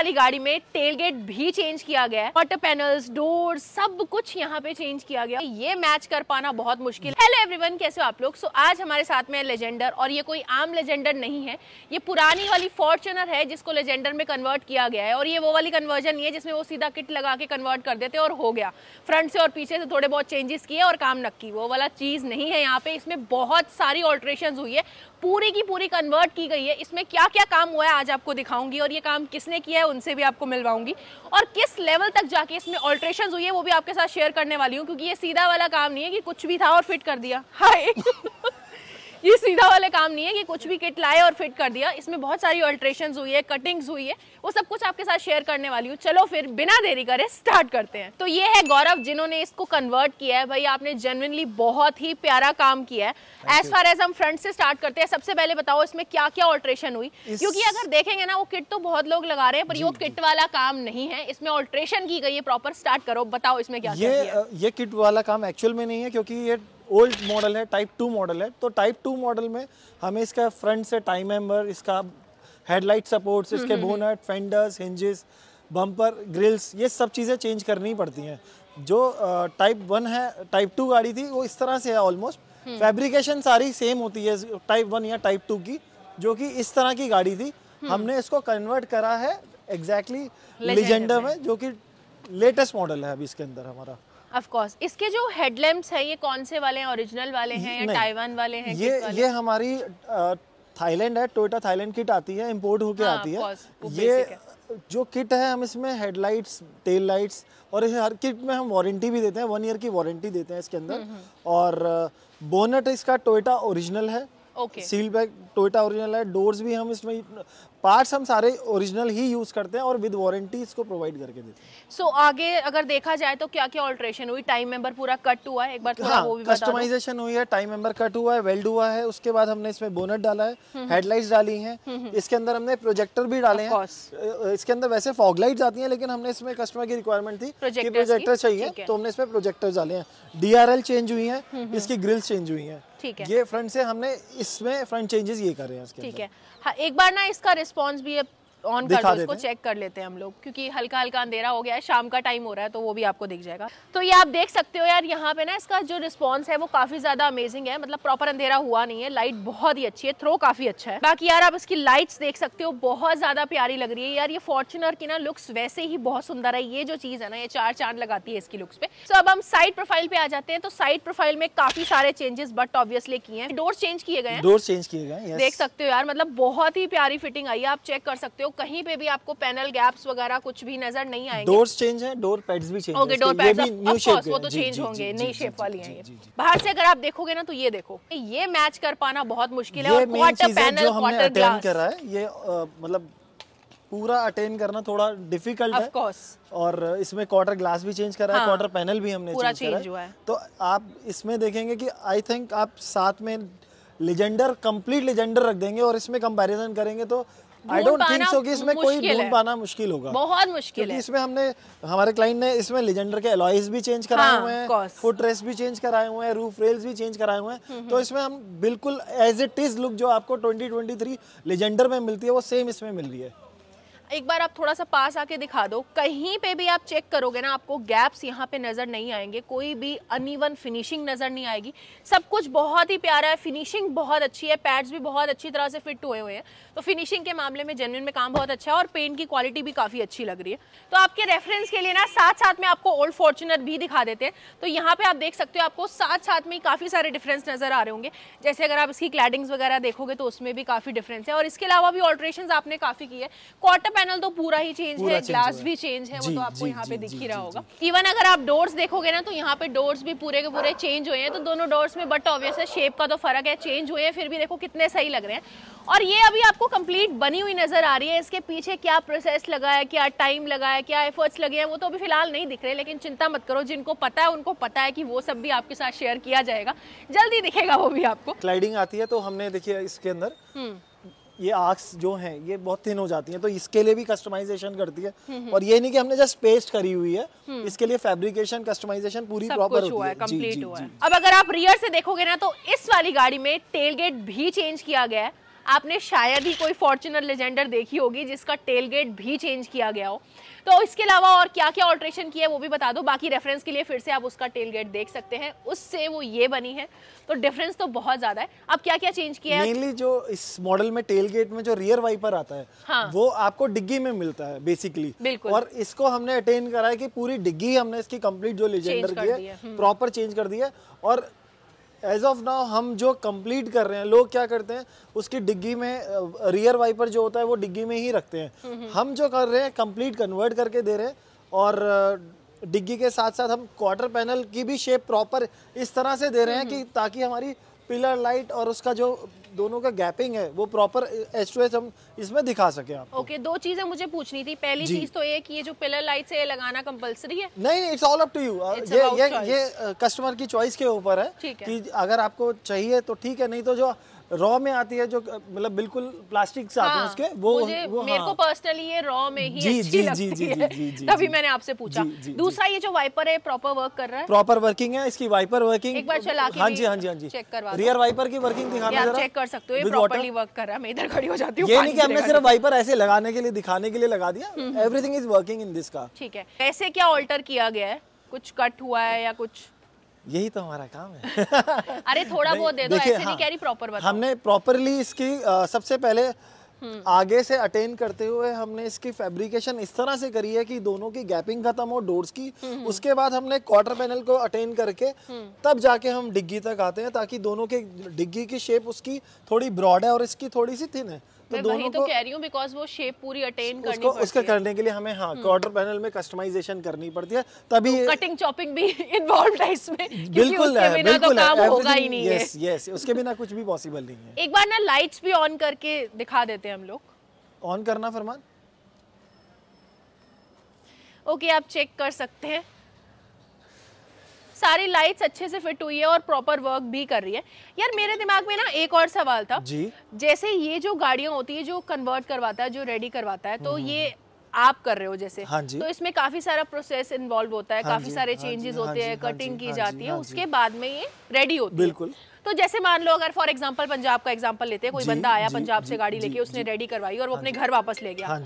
वाली गाड़ी में टेलगेट भी चेंज किया गया है, वाटर पैनल्स, डोर, सब कुछ यहाँ पे चेंज किया गया। ये मैच कर पाना बहुत मुश्किल है। हेलो एवरीवन, कैसे हो आप लोग? सो आज हमारे साथ में लेजेंडर, और ये कोई आम लेजेंडर नहीं है, ये पुरानी वाली फॉर्च्यूनर है जिसको लेजेंडर में कन्वर्ट किया गया है। और ये वो वाली कन्वर्जन नहीं है जिसमें वो सीधा किट लगा के कन्वर्ट कर देते और हो गया, फ्रंट से और पीछे से थोड़े बहुत चेंजेस किए और काम नक्की, वो वाला चीज नहीं है। यहाँ पे इसमें बहुत सारी ऑल्ट्रेशन हुई है, पूरी की पूरी कन्वर्ट की गई है। इसमें क्या क्या काम हुआ है आज आपको दिखाऊंगी, और ये काम किसने किया है उनसे भी आपको मिलवाऊंगी, और किस लेवल तक जाके इसमें ऑल्ट्रेशंस हुई है वो भी आपके साथ शेयर करने वाली हूँ। क्योंकि ये सीधा वाला काम नहीं है कि कुछ भी था और फिट कर दिया। हाय ये सीधा वाला काम नहीं है कि कुछ भी किट लाए और फिट कर दिया। इसमें बहुत सारी ऑल्ट्रेशंस हुई है, कटिंग्स हुई है, वो सब कुछ आपके साथ शेयर करने वाली हूँ। चलो फिर बिना देरी करे स्टार्ट करते हैं। तो ये है गौरव जिन्होंने इसको कन्वर्ट किया है। भाई आपने जेन्युइनली बहुत ही प्यारा काम किया है। एज फार एज हम फ्रंट से स्टार्ट करते हैं, सबसे पहले बताओ इसमें क्या क्या ऑल्ट्रेशन हुई? क्योंकि अगर देखेंगे ना, वो किट तो बहुत लोग लगा रहे हैं, पर वो किट वाला काम नहीं है, इसमें ऑल्ट्रेशन की गई है प्रॉपर। स्टार्ट करो, बताओ इसमें क्या क्या। ये किट वाला काम एक्चुअल में नहीं है क्योंकि ये ओल्ड मॉडल है, टाइप 2 मॉडल है। तो टाइप 2 मॉडल में हमें इसका फ्रंट से टाइम हैमर, इसका हेडलाइट सपोर्ट्स, इसके bonnet, fenders, hinges, bumper, grilles, ये सब चीज़ें चेंज करनी पड़ती हैं। जो टाइप 1 है, टाइप 2 गाड़ी थी, वो इस तरह से है ऑलमोस्ट। फैब्रिकेशन सारी सेम होती है टाइप 1 या टाइप 2 की, जो कि इस तरह की गाड़ी थी। हमने इसको कन्वर्ट करा है एग्जैक्टली लेजेंडर में, जो कि लेटेस्ट मॉडल है अभी इसके अंदर हमारा। ऑफ कोर्स इसके जो हेडलैम्प्स है, ये कौन से वाले हैं? ओरिजिनल वाले हैं या ताइवान वाले हैं? ये हमारी थाईलैंड है, टोयोटा थाईलैंड किट आती है, इंपोर्ट होके आती है। ये जो किट है, हम इसमें हेडलाइट्स, टेल लाइट्स, और हर किट में हम वारंटी भी देते हैं, 1 ईयर की वारंटी देते हैं इसके अंदर। और बोनट इसका टोयोटा ओरिजिनल है, सील बैग टोयोटा ओरिजिनल है। डोर्स भी हम इसमें, पार्ट्स हम सारे ओरिजिनल ही यूज करते हैं और विद वारंटी इसको प्रोवाइड करके देते हैं। सो आगे अगर देखा जाए तो क्या क्या ऑल्ट्रेशन हुई? टाइम मेंबर पूरा कट हुआ है, एक बार थोड़ा वो भी बता दो। कस्टमाइजेशन हुई है, टाइम मेंबर कट हुआ है, वेल्ड हुआ है। उसके बाद हमने इसमें बोनट डाला है, हेडलाइट्स डाली हैं, इसके अंदर हमने प्रोजेक्टर भी डाले हैं। इसके अंदर वैसे फॉगलाइट्स आती है, लेकिन हमने इसमें कस्टमर की रिक्वायरमेंट थी कि प्रोजेक्टर चाहिए, तो हमने इसमें प्रोजेक्टर डाले हैं। DRL चेंज हुई है, इसकी ग्रिल्स चेंज हुई है। ठीक है, ये फ्रंट से हमने इसमें फ्रंट चेंजेस ये कर रहे हैं इसके। ठीक है, हाँ, एक बार ना इसका रिस्पांस भी ऑन कर दो, इसको चेक कर लेते हैं हम लोग, क्योंकि हल्का हल्का अंधेरा हो गया है, शाम का टाइम हो रहा है, तो वो भी आपको दिख जाएगा। तो ये आप देख सकते हो यार, यहाँ पे ना इसका जो रिस्पांस है वो काफी ज्यादा अमेजिंग है। मतलब प्रॉपर अंधेरा हुआ नहीं है, लाइट बहुत ही अच्छी है, थ्रो काफी अच्छा है। बाकी यार आप इसकी लाइट्स देख सकते हो, बहुत ज्यादा प्यारी लग रही है यार। ये फॉर्च्यूनर की ना लुक्स वैसे ही बहुत सुंदर है, ये जो चीज है ना, ये चार चांद लगाती है इसकी लुक्स पे। सो अब हम साइड प्रोफाइल पे आ जाते हैं। तो साइड प्रोफाइल में काफी सारे चेंजेस बट ऑब्वियसली किए हैं। डोर चेंज किए गए, डोर चेंज किए गए, देख सकते हो यार। मतलब बहुत ही प्यारी फिटिंग आई है, आप चेक कर सकते हो, कहीं पे भी आपको पैनल गैप्स वगैरह कुछ भी नजर नहीं आएंगे। डोर्स चेंज है, डोर पैड्स भी चेंज है। Okay, door pads of course वो तो चेंज होंगे, नई शेप वाली हैं ये। बाहर से अगर आप देखोगे ना, तो ये देखो, ये मैच कर पाना बहुत मुश्किल है। और क्वार्टर पैनल, क्वार्टर ग्लास करा है ये, मतलब पूरा अटेन करना थोड़ा डिफिकल्ट है। ऑफ कोर्स, और इसमें क्वार्टर ग्लास भी चेंज करा है, क्वार्टर पैनल भी हमने चेंज करा है। तो आप इसमें देखेंगे कि आई थिंक आप साथ में लेजेंडर, कंप्लीट लेजेंडर रख देंगे और इसमें कंपैरिजन करेंगे तो I don't think so कि इसमें कोई ढूंढ पाना मुश्किल होगा, बहुत मुश्किल है। इसमें हमने, हमारे क्लाइंट ने इसमें लेजेंडर के अलॉयज भी चेंज कराए हुए हैं, फुटरेस्ट भी चेंज कराए हुए हैं, रूफ रेल्स भी चेंज कराए हुए हैं। तो इसमें हम बिल्कुल एज इट इज लुक जो आपको 2023 लेजेंडर में मिलती है, वो सेम इसमें मिल रही है। एक बार आप थोड़ा सा पास आके दिखा दो, कहीं पे भी आप चेक करोगे ना, आपको गैप्स यहाँ पे नज़र नहीं आएंगे, कोई भी अनइवन फिनिशिंग नज़र नहीं आएगी। सब कुछ बहुत ही प्यारा है, फिनिशिंग बहुत अच्छी है, पैड्स भी बहुत अच्छी तरह से फिट हुए हुए हैं। तो फिनिशिंग के मामले में जेन्युइन में काम बहुत अच्छा है, और पेंट की क्वालिटी भी काफ़ी अच्छी लग रही है। तो आपके रेफरेंस के लिए ना साथ साथ में आपको ओल्ड फॉर्च्यूनर भी दिखा देते हैं। तो यहाँ पर आप देख सकते हो, आपको साथ साथ में काफ़ी सारे डिफरेंस नज़र आ रहे होंगे। जैसे अगर आप इसकी क्लैडिंग्स वगैरह देखोगे तो उसमें भी काफ़ी डिफरेंस है, और इसके अलावा भी ऑल्ट्रेशन आपने काफ़ी की है। क्वार्टर पैनल तो पूरा ही चेंज है, ग्लास भी चेंज है, वो तो आपको यहाँ पे दिख ही रहा होगा। इवन अगर आप डोर्स देखोगे ना, तो यहाँ पे डोर्स भी पूरे के पूरे चेंज हुए हैं। तो दोनों डोर्स में बट ऑब्वियसली शेप का तो फर्क है, चेंज हुए हैं, फिर भी देखो कितने सही लग रहे हैं। और ये अभी आपको कंप्लीट बनी हुई नजर आ रही है। इसके पीछे क्या प्रोसेस लगा है, क्या टाइम लगा है, क्या एफर्ट्स लगे हैं, वो तो अभी फिलहाल नहीं दिख रहे, लेकिन चिंता मत करो, जिनको पता है उनको पता है कि वो सब भी आपके साथ शेयर किया जाएगा, जल्दी दिखेगा वो भी आपको। स्लाइडिंग आती है, तो हमने देखिए इसके अंदर ये आर्क्स जो हैं, ये बहुत थिन हो जाती हैं, तो इसके लिए भी कस्टमाइजेशन करती है। और ये नहीं कि हमने जस्ट पेस्ट करी हुई है, इसके लिए फैब्रिकेशन, कस्टमाइजेशन पूरी प्रॉपर हुआ है, कंप्लीट हुआ है। अब अगर आप रियर से देखोगे ना, तो इस वाली गाड़ी में टेलगेट भी चेंज किया गया है। आपने शायद ही कोई फॉर्च्यूनर लेजेंडर देखी होगी जिसका टेलगेट भी चेंज किया गया हो। तो इसके अलावा और क्या क्या ऑल्ट्रेशन किया है वो भी बता दो। बाकी रेफरेंस के लिए फिर से आप उसका टेलगेट देख सकते हैं, उससे वो ये बनी है, तो डिफरेंस तो बहुत ज़्यादा है। अब क्या क्या चेंज किया है? मेनली जो इस मॉडल में टेलगेट में जो रियर वाइपर आता है, हाँ, वो आपको डिग्गी में मिलता है बेसिकली, बिल्कुल, और इसको हमने अटेन करा है कि पूरी डिग्गी हमने इसकी कंप्लीट जो लेजेंडर की है प्रॉपर चेंज कर दी है। और एज ऑफ नाउ हम जो कंप्लीट कर रहे हैं, लोग क्या करते हैं उसकी डिग्गी में रियर वाइपर जो होता है वो डिग्गी में ही रखते हैं, हम जो कर रहे हैं कंप्लीट कन्वर्ट करके दे रहे हैं। और डिग्गी के साथ साथ हम क्वार्टर पैनल की भी शेप प्रॉपर इस तरह से दे रहे हैं कि ताकि हमारी पिलर लाइट और उसका जो दोनों का गैपिंग है वो प्रॉपर एच टू एच हम इसमें दिखा सके आप। ओके, दो चीजें मुझे पूछनी थी। पहली चीज तो ये कि ये जो पिलर लाइट से लगाना कंपलसरी है? नहीं, it's all up to you, ये कस्टमर की चॉइस के ऊपर है कि अगर आपको चाहिए तो ठीक है, नहीं तो जो रॉ में आती है जो मतलब बिल्कुल प्लास्टिक से आते हैं उसके, वो मेरे को पर्सनली ये रॉ में ही अच्छी लगती है, तभी मैंने आपसे पूछा। दूसरा, ये जो वाइपर है प्रॉपर वर्क कर रहा है? प्रॉपर वर्किंग है इसकी वाइपर वर्किंग, एक बार चला के हाँ जी चेक करवा, रियर वाइपर की वर्किंग दिखाना जरा, चेक कर सकते हो ये प्रॉपर्ली वर्क कर रहा है। मैं इधर खड़ी हो जाती हूँ, ये नहीं कि हमने सिर्फ वाइपर ऐसे लगाने के लिए दिखाने के लिए लगा दिया, everything is working in this car. ठीक है, ऐसे क्या ऑल्टर किया गया है? कुछ कट हुआ है या कुछ? यही तो हमारा काम है। अरे थोड़ा बहुत दे दो, ऐसे नहीं कह रही, प्रॉपर बताओ। हमने प्रॉपरली इसकी सबसे पहले आगे से अटेन करते हुए हमने इसकी फैब्रिकेशन इस तरह से करी है कि दोनों की गैपिंग खत्म हो डोर्स की, उसके बाद हमने क्वार्टर पैनल को अटेन करके तब जाके हम डिग्गी तक आते हैं, ताकि दोनों के डिग्गी की शेप उसकी थोड़ी ब्रॉड है और इसकी थोड़ी सी थिन है, तो दोनों को कह रही हूं बिकॉज़ वो शेप पूरी अटेन करनी पड़ती है। उसको करने के लिए हमें हाँ क्वार्टर पैनल में कस्टमाइजेशन करनी पड़ती है, तभी तो कटिंग चॉपिंग भी इन्वॉल्वड है इसमें, बिल्कुल है, बिना तो काम होगा ही नहीं है। यस यस, उसके बिना कुछ भी पॉसिबल नहीं है। एक बार ना लाइट्स भी ऑन करके दिखा देते हैं हम लोग। ऑन करना फरमान। ओके, आप चेक कर सकते हैं सारी लाइट्स अच्छे से फिट हुई है और प्रॉपर वर्क भी कर रही है। यार मेरे दिमाग में ना एक और सवाल था जी, जैसे ये जो गाड़ियां होती है जो कन्वर्ट करवाता है, जो रेडी करवाता है, तो ये आप कर रहे हो जैसे, हाँ जी, तो इसमें काफी सारा प्रोसेस इन्वॉल्व होता है, हाँ, काफी सारे चेंजेस होते हैं, कटिंग की जाती है, उसके बाद में ये रेडी होती है, बिल्कुल। तो जैसे मान लो अगर फॉर एग्जांपल पंजाब का एग्जांपल लेते हैं, कोई बंदा आया पंजाब से गाड़ी लेके, उसने रेडी करवाई और वो अपने घर वापस ले गया,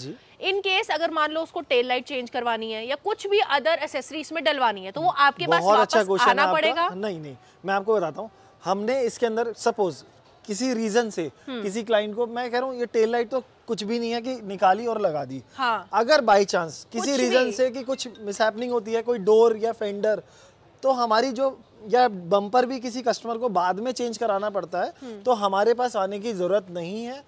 इन केस अगर मान लो उसको टेल लाइट चेंज करवानी है या कुछ भी अदर एक्सेसरीज में डलवानी है, तो वो आपके पास वापस आना पड़ेगा? नहीं, मैं आपको बताता हूँ, हमने इसके अंदर सपोज किसी रीजन से किसी क्लाइंट को, मैं कह रहा हूँ ये टेल लाइट तो कुछ भी नहीं है कि निकाली और लगा दी, हाँ, अगर बाय चांस किसी रीजन से कि कुछ मिसहैपनिंग होती है, कोई डोर या फेंडर, तो हमारी जो या बम्पर भी किसी कस्टमर को बाद में चेंज कराना पड़ता है, तो हमारे पास आने की जरूरत नहीं है।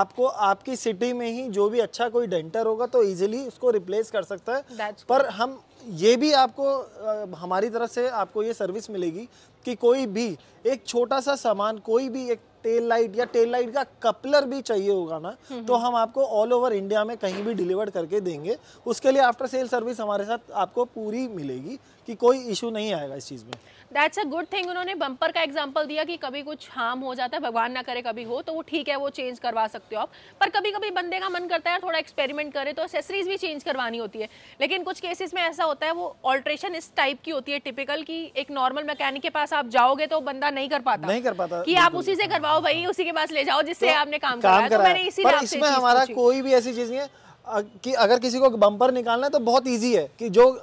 आपको आपकी सिटी में ही जो भी अच्छा कोई डेंटर होगा तो इजीली उसको रिप्लेस कर सकता है। That's पर cool. हम ये भी आपको हमारी तरफ से आपको ये सर्विस मिलेगी कि कोई भी एक छोटा सा सामान, कोई भी एक टेल लाइट या टेल लाइट का कपलर भी चाहिए होगा ना, तो हम आपको ऑल ओवर इंडिया में कहीं भी डिलीवर करके देंगे। उसके लिए आफ्टर सेल सर्विस हमारे साथ आपको पूरी मिलेगी कि कोई इशू नहीं आएगा इस चीज़ में। That's a good thing. उन्होंने बम्पर का एग्जांपल दिया कि कभी कुछ हार्म हो जाता है, भगवान ना करे कभी हो, तो वो ठीक है, वो चेंज करवा सकते हो आप। पर कभी कभी बंदे का मन करता है थोड़ा एक्सपेरिमेंट करे, तो एक्सेसरीज भी चेंज करवानी होती है, लेकिन कुछ केसेस में ऐसा होता है वो ऑल्ट्रेशन इस टाइप की होती है टिपिकल, की एक नॉर्मल मैकेनिक के पास आप जाओगे तो बंदा नहीं कर पाता कि आप उसी से करवाओ भाई, उसी के पास ले जाओ जिससे तो आपने काम कराया। इसमें हमारा कोई भी ऐसी चीज नहीं है कि अगर किसी को बम्पर निकालना है तो बहुत ईजी है कि जो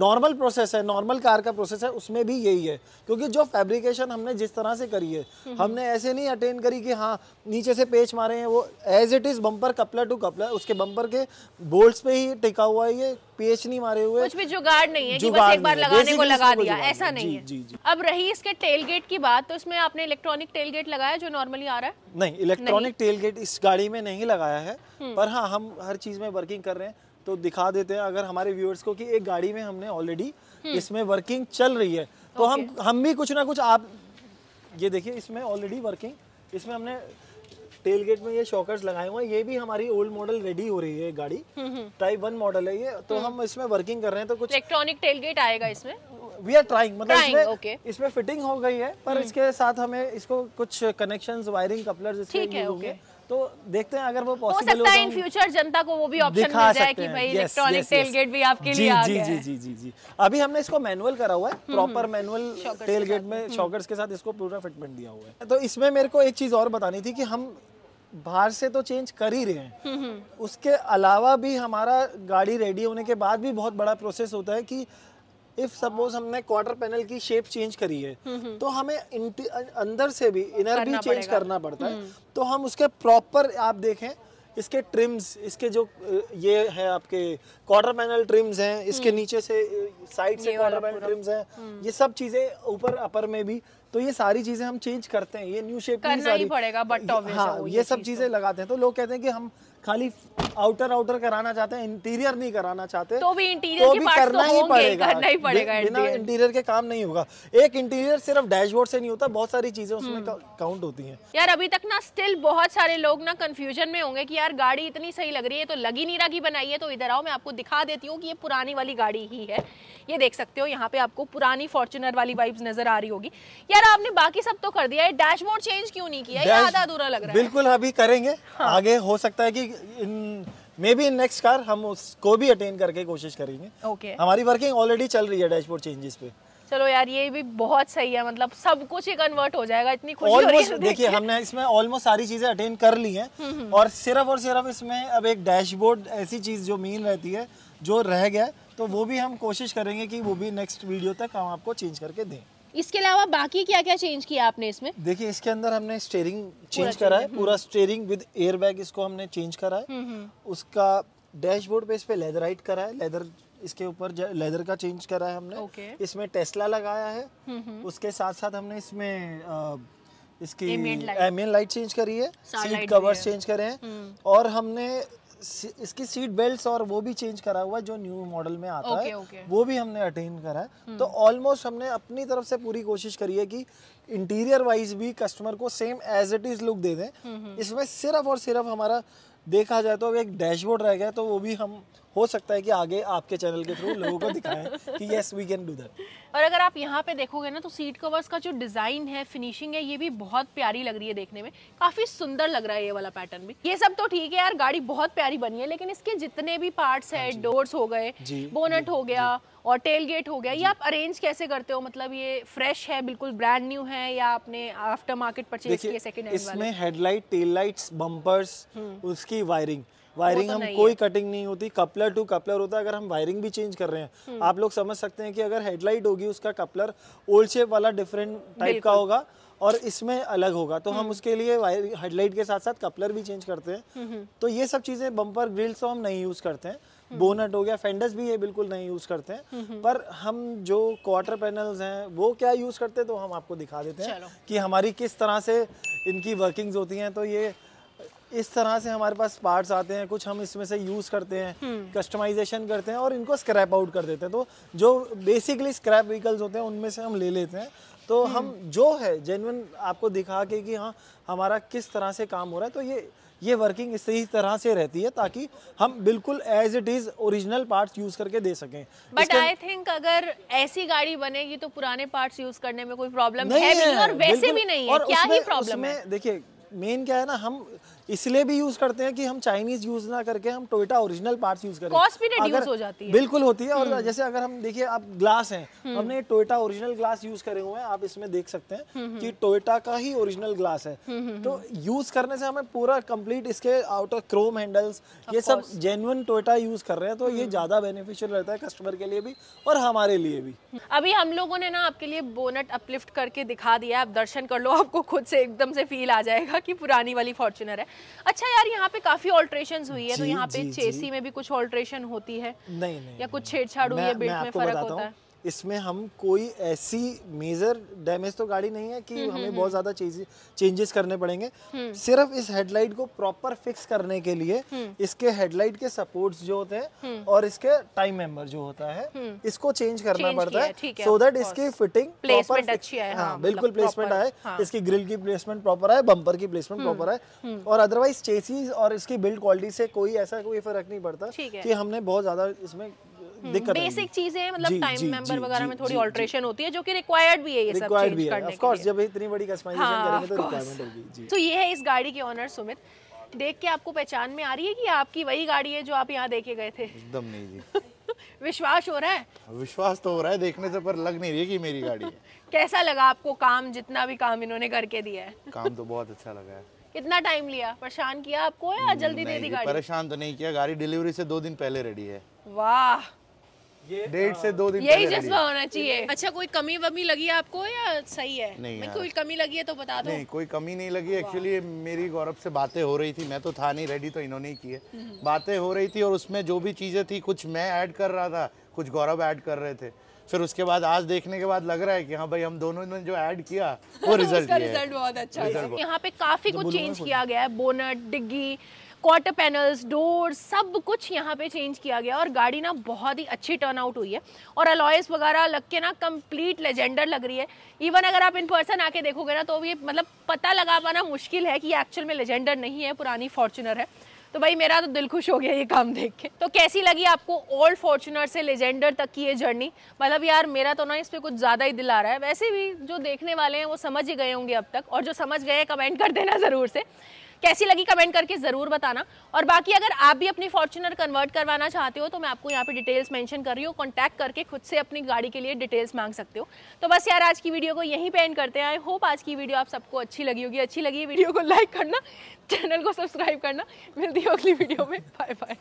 नॉर्मल प्रोसेस है, नॉर्मल कार का प्रोसेस है, उसमें भी यही है, क्योंकि जो फैब्रिकेशन हमने जिस तरह से करी है, हमने ऐसे नहीं अटेंड करी कि हाँ नीचे से पेच मारे हैं, वो as it is bumper coupler to coupler, उसके बम्पर के बोल्ट्स पे ही टिका हुआ है, ये पेच नहीं मारे हुए, कुछ भी जुगाड़ नहीं है कि बस एक बार लगाने को लगा दिया, ऐसा नहीं है। अब रही इसके टेलगेट की बात, तो इसमें आपने इलेक्ट्रॉनिक टेलगेट लगाया जो नॉर्मली आ रहा है? नहीं, इलेक्ट्रॉनिक टेलगेट इस गाड़ी में नहीं लगाया है, पर हाँ हम हर चीज में वर्किंग कर रहे हैं, तो दिखा देते हैं अगर हमारे व्यूअर्स को कि एक गाड़ी में हमने ऑलरेडी इसमें वर्किंग चल रही है, तो हम भी कुछ ना कुछ, आप ये देखिए इसमें ऑलरेडी वर्किंग, इसमें हमने टेलगेट में ये शॉकर्स लगाए हुए हैं, ये भी हमारी ओल्ड मॉडल रेडी हो रही है गाड़ी, टाइप 1 मॉडल है ये, तो हम इसमें वर्किंग कर रहे हैं, तो कुछ इलेक्ट्रॉनिक टेलगेट आएगा इसमें। वी आर ट्राइंग, मतलब इसमें फिटिंग हो गई है, पर इसके साथ हमें इसको कुछ कनेक्शंस, वायरिंग, कपलर इसमें होंगे, तो देखते हैं अगर वो पॉसिबल हो सकता है इन फ्यूचर, जनता को वो भी ऑप्शन मिल जाए कि भाई इलेक्ट्रॉनिक टेलगेट भी आपके लिए आ गया है। जी। अभी हमने इसको मैनुअल करा हुआ है, प्रॉपर मैनुअल टेलगेट में शॉकर्स के साथ इसको पूरा फिटमेंट दिया हुआ है। तो इसमें मेरे को एक चीज और बतानी थी कि हम बाहर से तो चेंज कर ही रहे हैं, उसके अलावा भी हमारा गाड़ी रेडी होने के बाद भी बहुत बड़ा प्रोसेस होता है कि इफ सपोज हमने क्वार्टर पैनल की शेप चेंज करी है तो हमें अंदर से भी इनर भी चेंज करना पड़ता है। तो हम उसके प्रॉपर आप देखें इसके ट्रिम्स, इसके जो ये है आपके क्वार्टर पैनल ट्रिम्स हैं, इसके नीचे से साइड से क्वार्टर पैनल ट्रिम्स हैं, ये सब चीजें ऊपर अपर में भी, तो ये सारी चीजें हम चेंज करते हैं, ये न्यू शेप करना ही पड़ेगा। बट हाँ, ये सब चीजें लगाते हैं। तो लोग कहते हैं कि हम खाली आउटर आउटर कराना चाहते हैं, इंटीरियर नहीं कराना चाहते, तो भी इंटीरियर करना ही पड़ेगा, बिना इंटीरियर के काम नहीं होगा। एक इंटीरियर सिर्फ डैशबोर्ड से नहीं होता, बहुत सारी चीजें उसमें काउंट होती हैं। यार अभी तक ना स्टिल बहुत सारे लोग ना कंफ्यूजन में होंगे कि यार गाड़ी इतनी सही लग रही है तो लगी नहीं रहा कि बनाई है। तो इधर आओ, मैं आपको दिखा देती हूँ कि ये पुरानी वाली गाड़ी ही है। ये देख सकते हो, यहाँ पे आपको पुरानी फॉर्च्यूनर वाली वाइब्स नजर आ रही होगी। यार आपने बाकी सब तो कर दिया है, डैशबोर्ड चेंज क्यों नहीं किया? ये आधा अधूरा लग रहा है। बिल्कुल अभी करेंगे, आगे हो सकता है कि maybe in next car हम उसको भी अटेन करके कोशिश करेंगे। Okay. हमारी वर्किंग ऑलरेडी चल रही है डैशबोर्ड चेंजेस पे। चलो यार ये भी बहुत सही है, मतलब सब कुछ ही कन्वर्ट हो जाएगा, इतनी खुशी हो रही है। देखिए हमने इसमें ऑलमोस्ट सारी चीजें अटेन कर ली हैं और सिर्फ इसमें अब एक डैशबोर्ड ऐसी चीज जो मेन रहती है जो रह गया, तो वो भी हम कोशिश करेंगे कि वो भी नेक्स्ट वीडियो तक हम आपको चेंज करके दें। इसके अलावा बाकी क्या क्या चेंज किया आपने इसमें? देखिए इसके अंदर हमने स्टीयरिंग चेंज करा है, पूरा स्टीयरिंग विद एयरबैग इसको हमने चेंज करा है। उसका डैशबोर्ड पे इस पे लेदराइट करा है, लेदर इसके ऊपर लेदर का चेंज करा है हमने। Okay. इसमें टेस्ला लगाया है, उसके साथ साथ हमने इसमें इसकी एमियन लाइट चेंज करी है, सीट कवर्स चेंज करे हैं और हमने इसकी सीट बेल्ट्स और वो भी चेंज करा हुआ है जो न्यू मॉडल में आता है, वो भी हमने अटेन करा है। तो ऑलमोस्ट हमने अपनी तरफ से पूरी कोशिश करी है कि इंटीरियर वाइज भी कस्टमर को same as it is look दे दें। इसमें सिर्फ और सिर्फ हमारा देखा जाए तो एक डैशबोर्ड रह गया, तो वो भी हम हो सकता है कि आगे आपके चैनल के थ्रू लोगों को दिखाएं कि yes we can do that. और अगर आप यहाँ पे देखोगे ना तो सीट कवर्स का जो डिजाइन है, फिनिशिंग है, ये भी बहुत प्यारी लग रही है देखने में, काफी सुंदर लग रहा है ये वाला पैटर्न भी। ये सब तो ठीक है यार, गाड़ी बहुत प्यारी बनी है, लेकिन इसके जितने भी पार्ट्स है, डोर्स हो गए, बोनट हो गया और टेलगेट हो गया, ये आप अरेंज कैसे करते हो? मतलब ये फ्रेश है, बिल्कुल ब्रांड न्यू है, या आपने आफ्टर मार्केट परचेज किए सेकंड हैंड वाले? इसमें हेडलाइट, टेल लाइट्स, बम्पर्स, उसकी वायरिंग हम कोई कटिंग नहीं होती, कपलर टू कपलर होता है। अगर हम वायरिंग भी चेंज कर रहे हैं, आप लोग समझ सकते हैं कि अगर हेडलाइट होगी उसका कपलर ओल्ड शेप वाला डिफरेंट टाइप का होगा और इसमें अलग होगा, तो हम उसके लिए हेडलाइट के साथ साथ कपलर भी चेंज करते हैं। तो ये सब चीजें, बम्पर ग्रिल्स तो हम नहीं यूज करते हैं, बोनट हो गया, फेंडर्स भी ये बिल्कुल नहीं यूज करते हैं, पर हम जो क्वार्टर पैनल्स हैं वो क्या यूज करते हैं तो हम आपको दिखा देते हैं कि हमारी किस तरह से इनकी वर्किंग्स होती हैं। तो ये इस तरह से हमारे पास पार्ट्स आते हैं, कुछ हम इसमें से यूज करते हैं, कस्टमाइजेशन करते हैं और इनको स्क्रैप आउट कर देते हैं। तो जो बेसिकली स्क्रैप व्हीकल्स होते हैं उनमें से हम ले लेते हैं, तो हम जो है जेन्युइन आपको दिखा के कि हाँ हमारा किस तरह से काम हो रहा है। तो ये वर्किंग इसी तरह से रहती है ताकि हम बिल्कुल as it is original parts use करके दे सकें। बट आई थिंक अगर ऐसी गाड़ी बनेगी तो पुराने पार्ट्स यूज करने में कोई प्रॉब्लम है भी नहीं और वैसे भी नहीं है, क्या ही प्रॉब्लम है? देखिए मेन क्या है ना, हम इसलिए भी यूज करते हैं कि हम चाइनीज यूज ना करके हम टोयोटा ओरिजिनल पार्ट्स यूज करें, कॉस्ट भी रिड्यूस हो जाती है। बिल्कुल होती है। और जैसे अगर हम देखिए आप ग्लास हैं, हमने टोयोटा ओरिजिनल ग्लास यूज करे हुए हैं, आप इसमें देख सकते हैं कि टोयोटा का ही ओरिजिनल ग्लास है। तो यूज करने से हमें पूरा कंप्लीट इसके आउटर क्रोम हैंडल्स ये सब जेन्युइन टोयोटा यूज कर रहे हैं, तो ये ज्यादा बेनिफिशियल रहता है कस्टमर के लिए भी और हमारे लिए भी। अभी हम लोगों ने ना आपके लिए बोनट अपलिफ्ट करके दिखा दिया, आप दर्शन कर लो, आपको खुद से एकदम से फील आ जाएगा कि पुरानी वाली फॉर्च्यूनर है। अच्छा यार यहाँ पे काफी ऑल्ट्रेशंस हुई है, तो यहाँ पे चेसी में भी कुछ ऑल्ट्रेशन होती है? नहीं, या कुछ छेड़छाड़ हुई है, बिल्ट में फर्क होता है। इसमें हम कोई ऐसी मेजर डैमेज तो गाड़ी नहीं है कि हमें बहुत ज्यादा चेंजेस करने पड़ेंगे। सिर्फ इस हेडलाइट को प्रॉपर फिक्स करने के लिए इसके हेडलाइट के सपोर्ट्स जो होते हैं और इसके टाइम मेंबर जो होता है इसको चेंज करना पड़ता है, सो दैट इसकी फिटिंग प्लेसमेंट अच्छी आए। हाँ बिल्कुल प्लेसमेंट आए, इसकी ग्रिल की प्लेसमेंट प्रॉपर आए, बम्पर की प्लेसमेंट प्रॉपर आए, और अदरवाइज चेसिस और इसकी बिल्ड क्वालिटी से कोई ऐसा कोई फर्क नहीं पड़ता कि हमने बहुत ज्यादा इसमें बेसिक चीजें, मतलब टाइम मेंबर वगैरह में थोड़ी ऑल्ट्रेशन होती है जो कि रिक्वायर्ड भी है, ये सब चेंज करने के लिए। जब इतनी बड़ी कस्टमाइजेशन करेंगे तो रिक्वायरमेंट होगी। तो ये है इस गाड़ी के ओनर सुमित, देख के आपको पहचान में आ रही है कि आपकी वही गाड़ी है जो आप यहाँ देखे गए थे? एकदम नहीं जी। विश्वास हो रहा है? विश्वास तो हो रहा है देखने से, पर लग नहीं रही है कि मेरी गाड़ी है। कैसा लगा आपको काम, जितना भी काम इन्होंने करके दिया है? काम तो बहुत अच्छा लगा है। कितना टाइम लिया, परेशान किया आपको या जल्दी दे दी गाड़ी? परेशान तो नहीं किया, गाड़ी डिलीवरी से 2 दिन पहले रेडी है। वाह, डेट से 2 दिन यही जज्बा होना चाहिए। अच्छा, कोई कमी वमी लगी आपको या सही है? नहीं, कोई कमी लगी है तो बता दो। नहीं, कोई कमी नहीं लगी। एक्चुअली मेरी गौरव से बातें हो रही थी, मैं तो था नहीं रेडी, तो इन्होंने ही किए। बातें हो रही थी और उसमें जो भी चीजें थी, कुछ मैं ऐड कर रहा था, कुछ गौरव ऐड कर रहे थे। फिर उसके बाद आज देखने के बाद लग रहा है कि हाँ भाई, हम दोनों ने जो ऐड किया वो रिजल्ट बहुत अच्छा है। यहाँ पे काफी कुछ चेंज किया गया है, बोनट, डिग्गी, क्वार्टर पैनल्स, डोर, सब कुछ यहाँ पे चेंज किया गया और गाड़ी ना बहुत ही अच्छी टर्न आउट हुई है और अलॉयस वगैरह लग के ना कंप्लीट लेजेंडर लग रही है। इवन अगर आप इन पर्सन आके देखोगे ना तो ये मतलब पता लगा पाना मुश्किल है कि एक्चुअल में लेजेंडर नहीं है, पुरानी फॉर्च्यूनर है। तो भाई मेरा तो दिल खुश हो गया ये काम देख के। तो कैसी लगी आपको ओल्ड फॉर्च्यूनर से लेजेंडर तक की ये जर्नी? मतलब यार मेरा तो ना इस पे कुछ ज़्यादा ही दिल आ रहा है। वैसे भी जो देखने वाले हैं वो समझ ही गए होंगे अब तक, और जो समझ गए कमेंट कर देना ज़रूर से, कैसी लगी कमेंट करके ज़रूर बताना। और बाकी अगर आप भी अपनी फॉर्च्यूनर कन्वर्ट करवाना चाहते हो तो मैं आपको यहाँ पे डिटेल्स मेंशन कर रही हूँ, कॉन्टैक्ट करके खुद से अपनी गाड़ी के लिए डिटेल्स मांग सकते हो। तो बस यार आज की वीडियो को यहीं पे एंड करते हैं। आई होप आज की वीडियो आप सबको अच्छी लगी होगी। अच्छी लगी वीडियो को लाइक करना, चैनल को सब्सक्राइब करना। मिलती है अगली वीडियो में, बाय बाय।